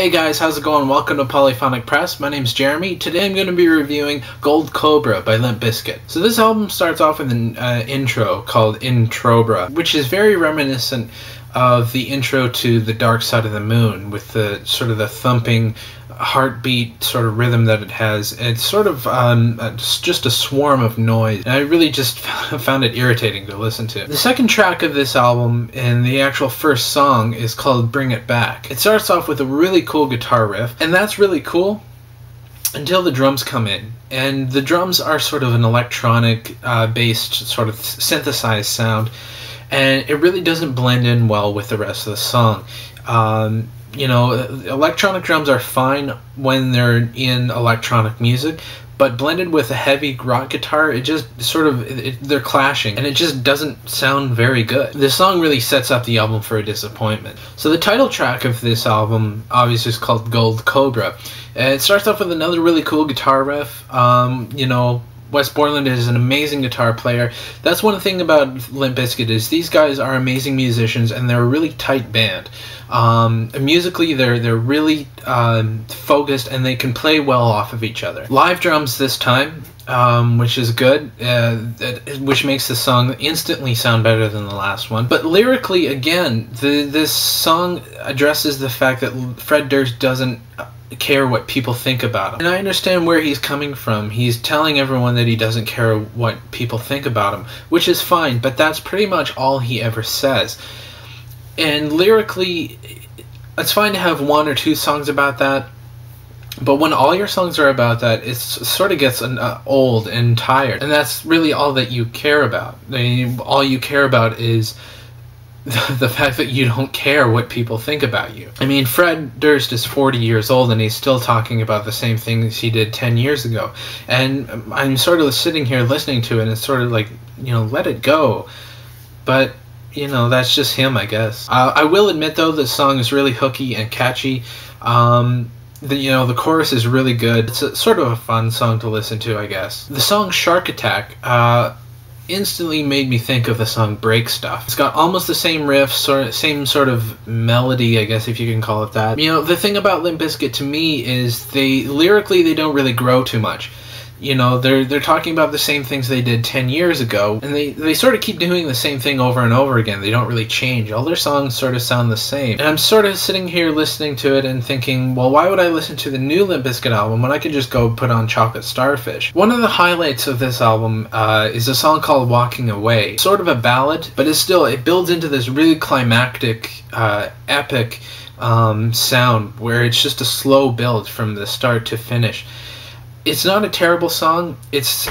Hey guys, how's it going? Welcome to Polyphonic Press. My name's Jeremy. Today I'm going to be reviewing Gold Cobra by Limp Bizkit. So this album starts off with an intro called Introbra, which is very reminiscent of the intro to The Dark Side of the Moon, with the sort of the thumping heartbeat sort of rhythm that it has. It's sort of just a swarm of noise, and I really just found it irritating to listen to. The second track of this album and the actual first song is called Bring It Back. It starts off with a really cool guitar riff, and that's really cool until the drums come in. And the drums are sort of an electronic based sort of synthesized sound, and it really doesn't blend in well with the rest of the song. You know, electronic drums are fine when they're in electronic music, but blended with a heavy rock guitar, it just sort of, they're clashing, and it just doesn't sound very good. This song really sets up the album for a disappointment. So the title track of this album obviously is called Gold Cobra. It starts off with another really cool guitar riff. You know, Wes Borland is an amazing guitar player. That's one thing about Limp Bizkit, is these guys are amazing musicians, and they're a really tight band. Musically, they're really focused, and they can play well off of each other. Live drums this time, which is good, which makes the song instantly sound better than the last one. But lyrically, again, this song addresses the fact that Fred Durst doesn't care what people think about him. And I understand where he's coming from. He's telling everyone that he doesn't care what people think about him, which is fine, but that's pretty much all he ever says. And lyrically, it's fine to have one or two songs about that, but when all your songs are about that, it sort of gets old and tired, and that's really all that you care about. I mean, all you care about is the fact that you don't care what people think about you. I mean, Fred Durst is 40 years old and he's still talking about the same things he did 10 years ago. And I'm sort of sitting here listening to it, and it's sort of like, you know, let it go. But, you know, that's just him, I guess. I will admit, though, this song is really hooky and catchy. You know, the chorus is really good. It's sort of a fun song to listen to, I guess. The song Shark Attack, instantly made me think of the song Break Stuff. It's got almost the same riff, same sort of melody, I guess, if you can call it that. You know, the thing about Limp Bizkit to me is lyrically they don't really grow too much. You know, they're talking about the same things they did 10 years ago, and they sort of keep doing the same thing over and over again. They don't really change. All their songs sort of sound the same. And I'm sort of sitting here listening to it and thinking, well, why would I listen to the new Limp Bizkit album when I could just go put on Chocolate Starfish? One of the highlights of this album is a song called Walking Away. It's sort of a ballad, but it's still, it builds into this really climactic, epic sound, where it's just a slow build from the start to finish. It's not a terrible song. It's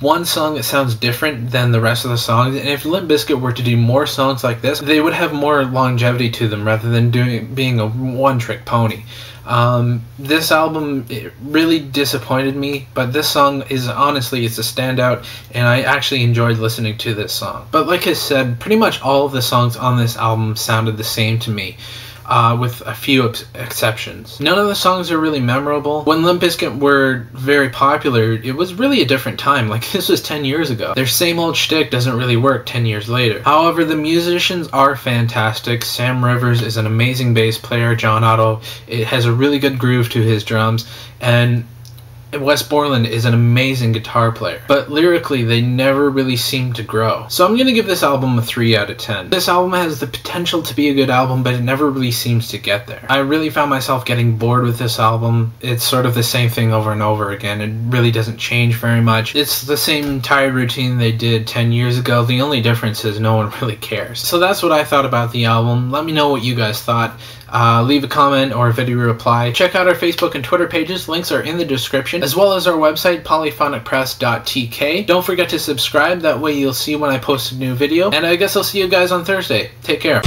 one song that sounds different than the rest of the songs, and if Limp Bizkit were to do more songs like this, they would have more longevity to them rather than being a one-trick pony. This album, it really disappointed me, but this song is honestly, it's a standout, and I actually enjoyed listening to this song. But like I said, pretty much all of the songs on this album sounded the same to me. With a few exceptions. None of the songs are really memorable. When Limp Bizkit were very popular, it was really a different time. Like, this was 10 years ago. Their same old shtick doesn't really work 10 years later. However, the musicians are fantastic. Sam Rivers is an amazing bass player. John Otto, it has a really good groove to his drums, and Wes Borland is an amazing guitar player, but lyrically they never really seem to grow. So I'm gonna give this album a 3 out of 10. This album has the potential to be a good album, but it never really seems to get there. I really found myself getting bored with this album. It's sort of the same thing over and over again. It really doesn't change very much. It's the same tired routine they did 10 years ago. The only difference is no one really cares. So that's what I thought about the album. Let me know what you guys thought. Leave a comment or a video reply. Check out our Facebook and Twitter pages. Links are in the description, as well as our website, polyphonicpress.tk. Don't forget to subscribe. That way you'll see when I post a new video. And I guess I'll see you guys on Thursday. Take care.